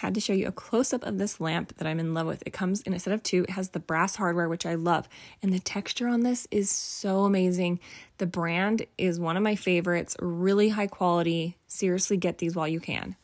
had to show you a close-up of this lamp that I'm in love with. It comes in a set of two. It has the brass hardware, which I love. And the texture on this is so amazing. The brand is one of my favorites, really high quality. Seriously, get these while you can.